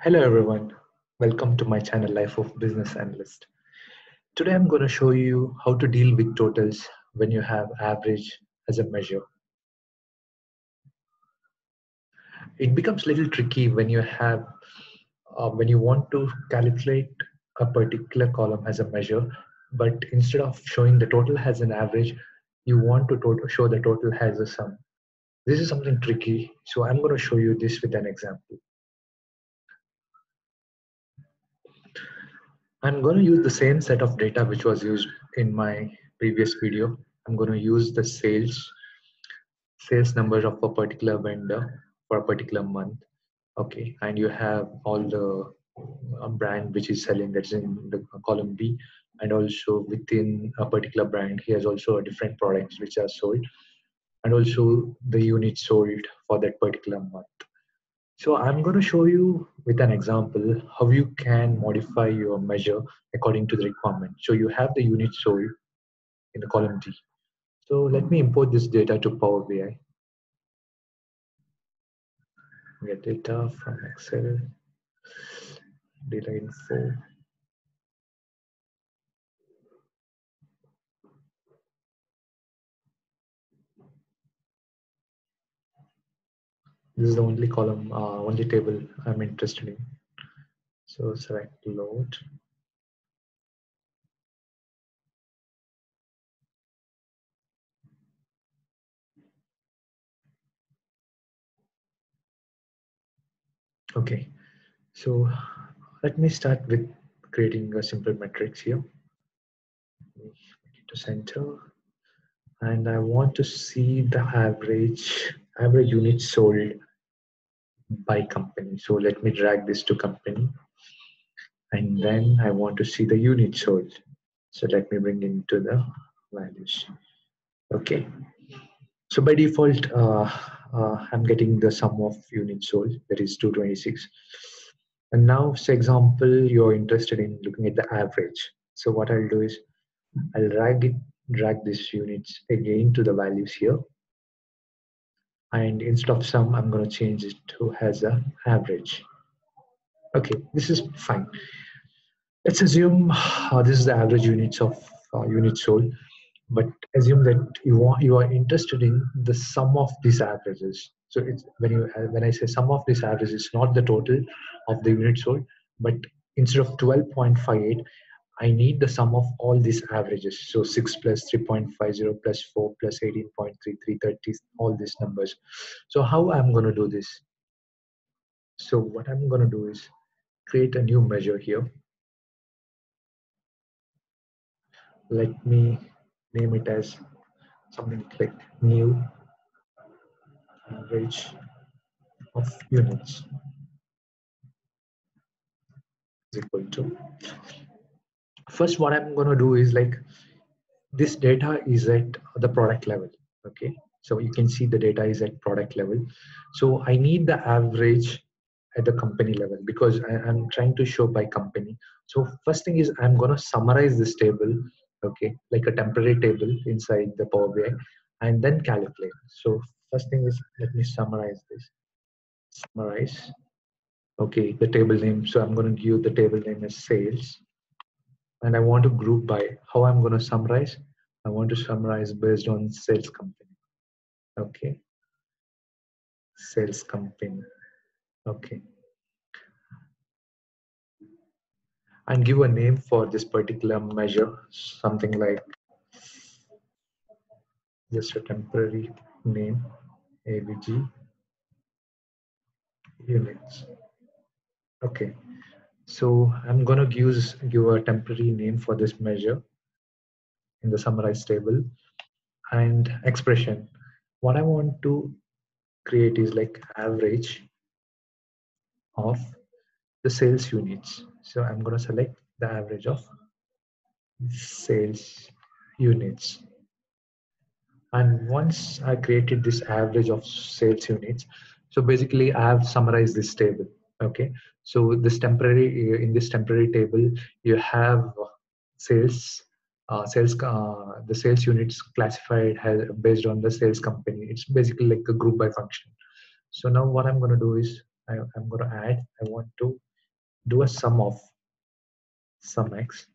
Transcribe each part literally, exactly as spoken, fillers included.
Hello everyone, welcome to my channel Life of Business Analyst. Today I'm going to show you how to deal with totals when you have average as a measure. It becomes a little tricky when you have uh, when you want to calculate a particular column as a measure, but instead of showing the total as an average, you want to total, show the total as a sum. This is something tricky, so I'm going to show you this with an example. I'm going to use the same set of data which was used in my previous video. I'm going to use the sales, sales numbers of a particular vendor for a particular month. Okay, and you have all the brand which is selling, that's in the column B, and also within a particular brand, he has also different products which are sold, and also the units sold for that particular month. So I'm going to show you with an example how you can modify your measure according to the requirement. So you have the unit sold in the column D. So let me import this data to Power B I. Get data from Excel, data info. This is the only column, uh, only table I'm interested in. So select load. Okay, so let me start with creating a simple matrix here. Make it to center, and I want to see the average, average units sold by company. So let me drag this to company, and then I want to see the unit sold. So let me bring into the values. Okay, so by default uh, uh, I'm getting the sum of units sold, that is two twenty-six. And now, for example, you're interested in looking at the average. So what I'll do is I'll drag it drag these units again to the values here, and instead of sum, I'm going to change it to as an average. Okay, this is fine. Let's assume uh, this is the average units of uh, units sold, but assume that you want you are interested in the sum of these averages. So it's, when you when I say sum of these averages, it's not the total of the units sold, but instead of twelve point five eight, I need the sum of all these averages. So six plus three point five zero plus four plus eighteen point three three, thirty, all these numbers. So how I'm going to do this? So what I'm going to do is create a new measure here. Let me name it as something like new average of units is equal to. First, what I'm going to do is, like, this data is at the product level. Okay, so you can see the data is at product level. So I need the average at the company level because I, I'm trying to show by company. So first thing is I'm going to summarize this table, okay, like a temporary table inside the Power B I, and then calculate. So first thing is, let me summarize this. Summarize. Okay, the table name. So I'm going to give the table name as sales. And I want to group by how I'm going to summarize. I want to summarize based on sales company. Okay. Sales company. Okay. And give a name for this particular measure, something like just a temporary name, A B G units. Okay. So I'm going to use give a temporary name for this measure in the summarized table, and expression. What I want to create is like average of the sales units. So I'm going to select the average of sales units. And once I created this average of sales units, so basically I have summarized this table. Okay, so this temporary in this temporary table you have sales uh, sales uh, the sales units classified has, based on the sales company. It's basically like a group by function. So now what I'm going to do is I, I'm going to add, I want to do a sum of sum x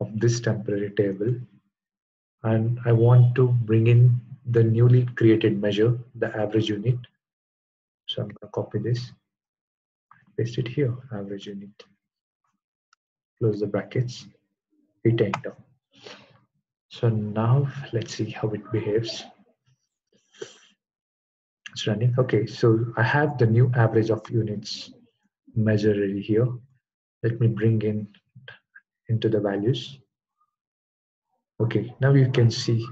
of this temporary table, and I want to bring in the newly created measure, the average unit. So I'm going to copy this, paste it here, average unit, close the brackets, hit enter. So now let's see how it behaves. It's running. Okay, so I have the new average of units measure already here. Let me bring in into the values. Okay, now you can see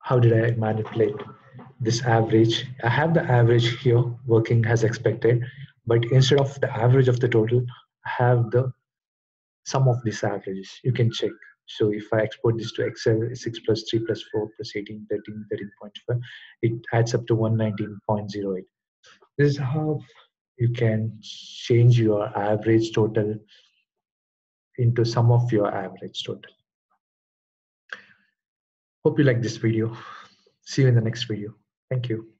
how did I manipulate this average. I have the average here working as expected, but instead of the average of the total, I have the sum of these averages. You can check. So if I export this to Excel, six plus three plus four plus eighteen, thirteen, thirteen point five, it adds up to one nineteen point zero eight. This is how you can change your average total into sum of your average total. Hope you like this video. See you in the next video. Thank you.